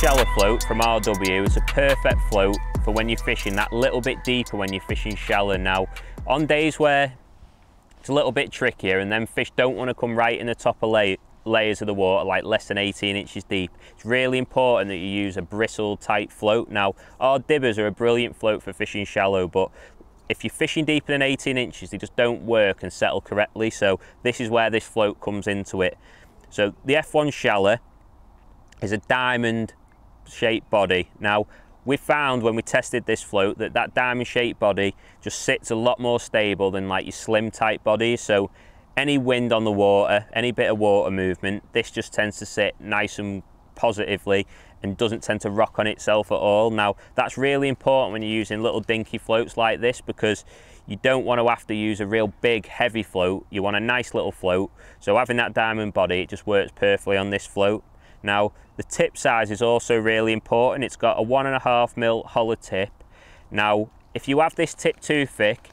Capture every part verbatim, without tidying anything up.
Shallow float from R W is a perfect float for when you're fishing that little bit deeper, when you're fishing shallow. Now, on days where it's a little bit trickier and then fish don't want to come right in the top of lay layers of the water, like less than eighteen inches deep, it's really important that you use a bristle type float. Now, our dibbers are a brilliant float for fishing shallow, but if you're fishing deeper than eighteen inches, they just don't work and settle correctly. So this is where this float comes into it. So the F one Shallow is a diamond shaped body. Now, we found when we tested this float that that diamond shaped body just sits a lot more stable than like your slim type bodies. So any wind on the water, any bit of water movement, this just tends to sit nice and positively and doesn't tend to rock on itself at all. Now, that's really important when you're using little dinky floats like this, because you don't want to have to use a real big heavy float. You want a nice little float. So having that diamond body, it just works perfectly on this float. Now, the tip size is also really important. It's got a one and a half mil hollow tip. Now, if you have this tip too thick,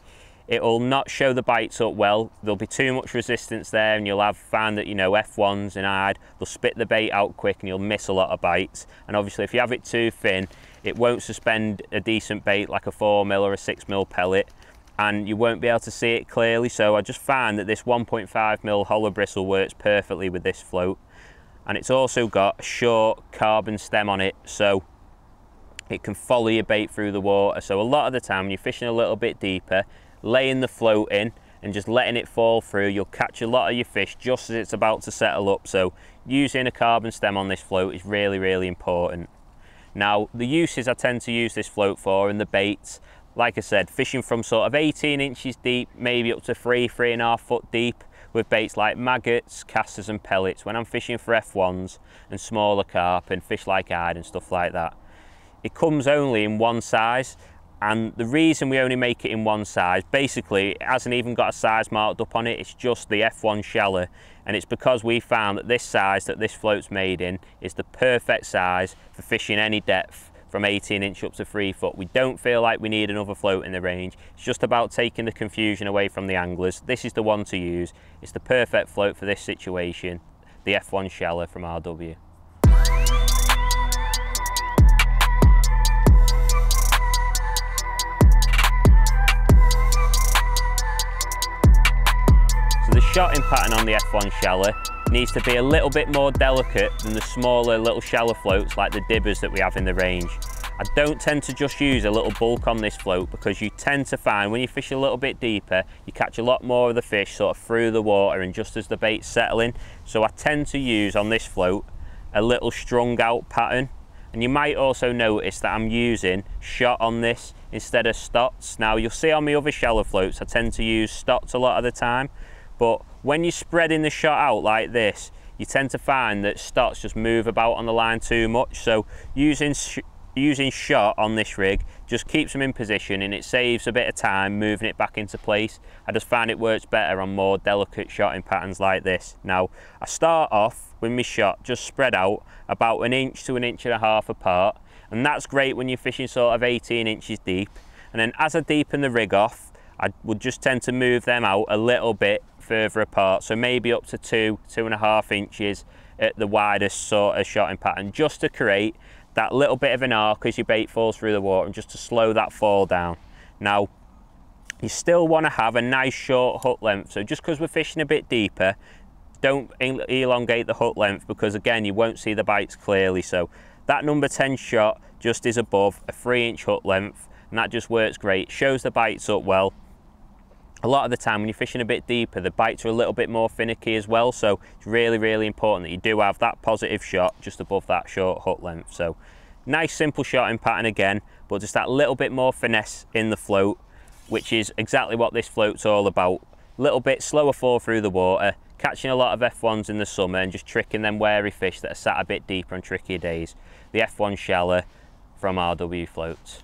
it'll not show the bites up well. There'll be too much resistance there, and you'll have found that, you know, F ones and I'd, they'll spit the bait out quick and you'll miss a lot of bites. And obviously if you have it too thin, it won't suspend a decent bait like a four mil or a six mil pellet, and you won't be able to see it clearly. So I just found that this one point five mil hollow bristle works perfectly with this float. And it's also got a short carbon stem on it, so it can follow your bait through the water. So a lot of the time when you're fishing a little bit deeper, laying the float in and just letting it fall through, you'll catch a lot of your fish just as it's about to settle up. So using a carbon stem on this float is really, really important. Now, the uses I tend to use this float for and the baits, like I said, fishing from sort of eighteen inches deep, maybe up to three, three and a half foot deep, with baits like maggots, casters and pellets. When I'm fishing for F ones and smaller carp and fish like eyed and stuff like that, it comes only in one size. And the reason we only make it in one size, basically it hasn't even got a size marked up on it, it's just the F one Shallow. And it's because we found that this size that this float's made in is the perfect size for fishing any depth from eighteen inch up to three foot. We don't feel like we need another float in the range. It's just about taking the confusion away from the anglers. This is the one to use. It's the perfect float for this situation, the F one Shallow from R W. Shotting pattern on the F one Shallow needs to be a little bit more delicate than the smaller little shallow floats like the dibbers that we have in the range. I don't tend to just use a little bulk on this float, because you tend to find when you fish a little bit deeper, you catch a lot more of the fish sort of through the water and just as the bait's settling. So I tend to use on this float a little strung out pattern. And you might also notice that I'm using shot on this instead of stots. Now, you'll see on my other shallow floats, I tend to use stots a lot of the time. But when you're spreading the shot out like this, you tend to find that stots just move about on the line too much. So using, sh using shot on this rig just keeps them in position, and it saves a bit of time moving it back into place. I just find it works better on more delicate shotting patterns like this. Now, I start off with my shot just spread out about an inch to an inch and a half apart. And that's great when you're fishing sort of eighteen inches deep. And then as I deepen the rig off, I would just tend to move them out a little bit further apart, so maybe up to two, two and a half inches at the widest sort of shotting pattern, just to create that little bit of an arc as your bait falls through the water and just to slow that fall down. Now, you still want to have a nice short hook length, so just because we're fishing a bit deeper, don't elongate the hook length, because again, you won't see the bites clearly. So that number ten shot just is above a three inch hook length, and that just works great, shows the bites up well. A lot of the time when you're fishing a bit deeper, the bites are a little bit more finicky as well, so it's really, really important that you do have that positive shot just above that short hook length. So nice simple shotting pattern again, but just that little bit more finesse in the float, which is exactly what this float's all about. A little bit slower fall through the water, catching a lot of F ones in the summer and just tricking them wary fish that are sat a bit deeper on trickier days. The F one Shallow from R W Floats.